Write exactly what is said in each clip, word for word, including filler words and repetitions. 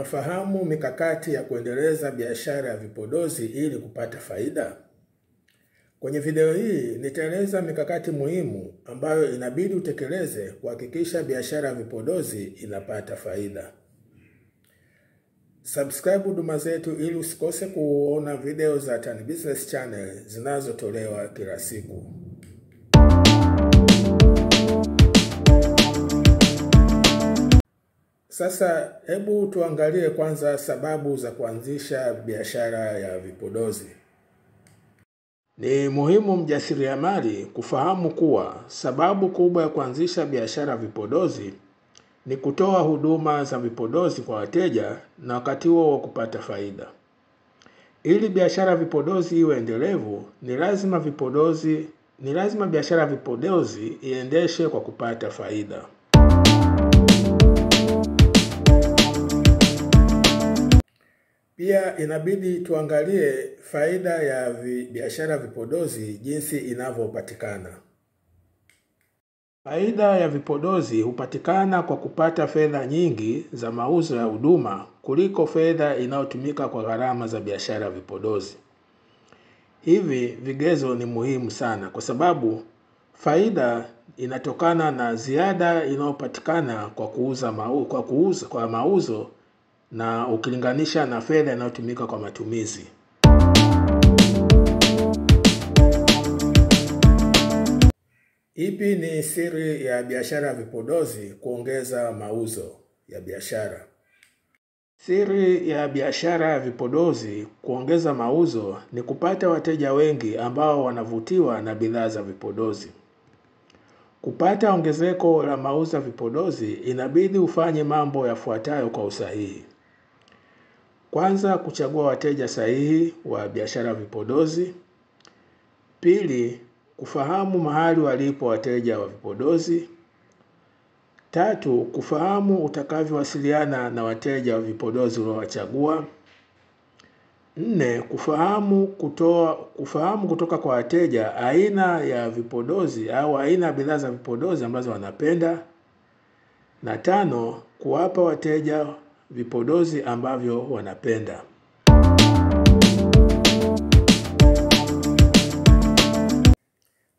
unafahamu mikakati ya kuendeleza biashara ya vipodozi ili kupata faida? Kwenye video hii nitaeleza mikakati muhimu ambayo inabidi utekeleze kuhakikisha biashara ya vipodozi inapata faida. Subscribe huduma zetu ili usikose kuona video za Tan Business Channel zinazotolewa kila siku. Sasa hebu tuangalie kwanza sababu za kuanzisha biashara ya vipodozi. Ni muhimu mjasiriamali kufahamu kuwa sababu kubwa ya kuanzisha biashara ya vipodozi ni kutoa huduma za vipodozi kwa wateja na wakati huo wa kupata faida. Ili biashara ya vipodozi iwe endelevu, ni lazima vipodozi, ni lazima biashara ya vipodozi iendeshe kwa kupata faida. Pia inabidi tuangalie faida ya vi, biashara vipodozi jinsi inavyopatikana. Faida ya vipodozi hupatikana kwa kupata fedha nyingi za mauzo ya huduma kuliko fedha inayotumika kwa gharama za biashara vipodozi. Hivi vigezo ni muhimu sana kwa sababu faida inatokana na ziada inayopatikana kwa kuuza mauzo, kwa kuuza kwa mauzo na ukilinganisha na fedha inayotumika kwa matumizi. Ipi ni siri ya biashara ya vipodozi kuongeza mauzo ya biashara? Siri ya biashara ya vipodozi kuongeza mauzo ni kupata wateja wengi ambao wanavutiwa na bidhaa za vipodozi. Kupata ongezeko la mauzo ya vipodozi inabidi ufanye mambo yafuatayo kwa usahihi. Kwanza, kuchagua wateja sahihi wa biashara vipodozi. Pili, kufahamu mahali walipo wateja wa vipodozi. Tatu, kufahamu utakavyowasiliana na wateja wa vipodozi uliowachagua. Nne, kufahamu kutoa kufahamu kutoka kwa wateja aina ya vipodozi au aina ya bidhaa za vipodozi ambazo wanapenda. Na tano, kuwapa wateja vipodozi ambavyo wanapenda.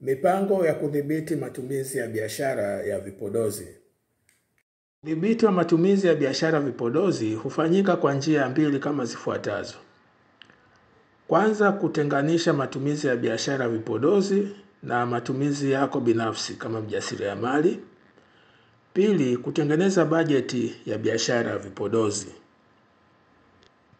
Mipango ya kudhibiti matumizi ya biashara ya vipodozi. Udhibiti wa matumizi ya biashara ya vipodozi hufanyika kwa njia mbili kama zifuatazo. Kwanza, kutenganisha matumizi ya biashara ya vipodozi na matumizi yako binafsi kama mjasiriamali. Pili, kutengeneza bajeti ya biashara ya vipodozi.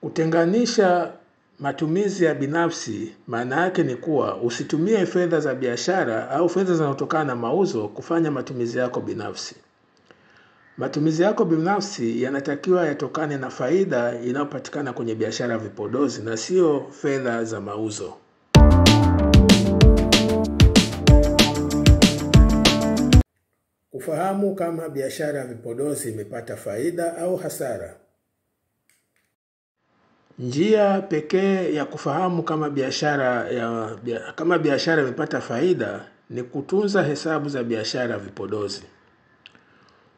Kutenganisha matumizi ya binafsi maana yake ni kuwa usitumie fedha za biashara au fedha zinazotokana na mauzo kufanya matumizi yako binafsi. Matumizi yako binafsi yanatakiwa yatokane na faida inayopatikana kwenye biashara ya vipodozi na sio fedha za mauzo. Kufahamu kama biashara ya vipodozi imepata faida au hasara. Njia pekee ya kufahamu kama biashara ya kama biashara imepata faida ni kutunza hesabu za biashara ya vipodozi.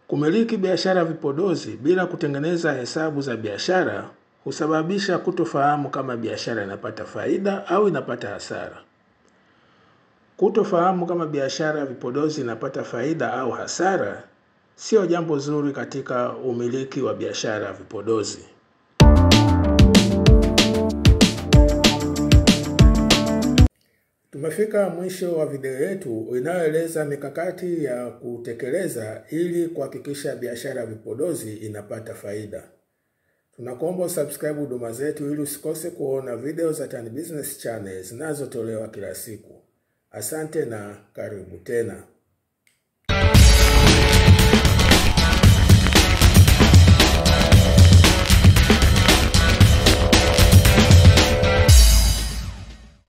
Kumiliki biashara ya vipodozi bila kutengeneza hesabu za biashara husababisha kutofahamu kama biashara inapata faida au inapata hasara. Kutofahamu kama biashara ya vipodozi inapata faida au hasara sio jambo zuri katika umiliki wa biashara ya vipodozi. Tumefika mwisho wa video yetu inayoeleza mikakati ya kutekeleza ili kuhakikisha biashara ya vipodozi inapata faida. Tunakuomba subscribe huduma zetu ili usikose kuona video za Tan Business Channel zinazotolewa kila siku. Asante na karibu tena.